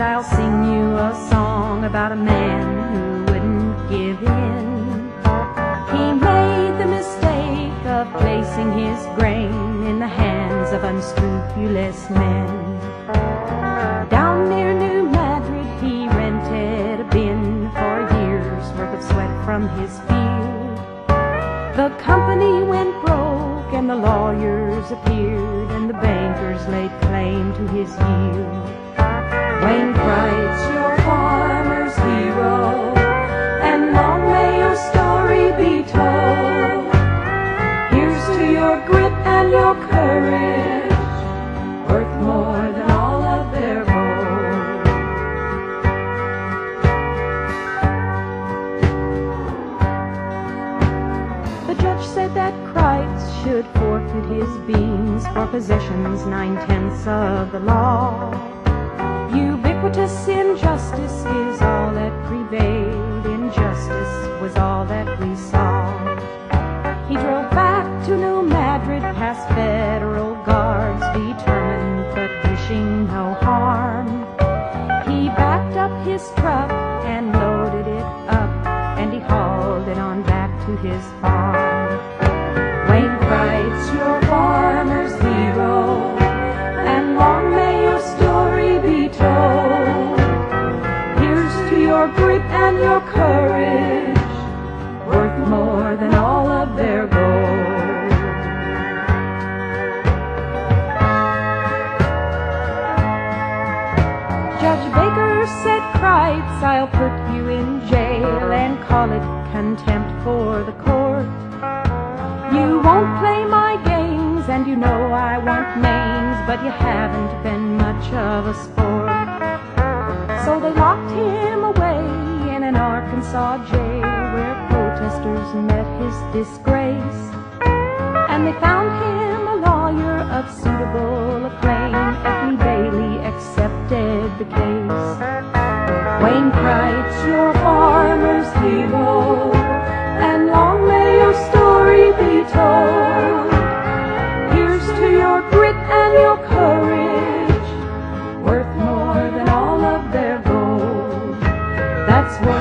and I'll sing you a song about a man who wouldn't give in. He made the mistake of placing his grain in the hands of unscrupulous men. Down near New Madrid he rented a bin for a year's worth of sweat from his field. The company went broke and the lawyers appeared and the bankers laid claim to his yield. Wayne Cryts, your farmer's hero, and long may your story be told. Here's to your grit and your courage, worth more than all of their gold. The judge said that Cryts should forfeit his beans for possessions 9/10 of the law. Ubiquitous injustice is all that prevailed. Injustice was all that we saw. He drove back to New Madrid past federal guards, determined but wishing no harm. He backed up his truck and loaded it up, and he hauled it on back to his farm. Wayne Cryts, your farmer's hero, and long may your story be told. Here's to your grit and your courage, worth more than all of their gold. Judge Baker said, "Cryts, I'll put you in jail and call it contempt for the court. You won't play my games, and you know I want names, but you haven't been much of a sport." So they locked him away in an Arkansas jail where protesters met his disgrace, and they found him a lawyer of suitable acclaim. Eddie Bailey accepted the case. Wayne Cryts, your farmer's hero, and long may your story be told. Here's to your grit and your courage, worth more than all of their gold. That's what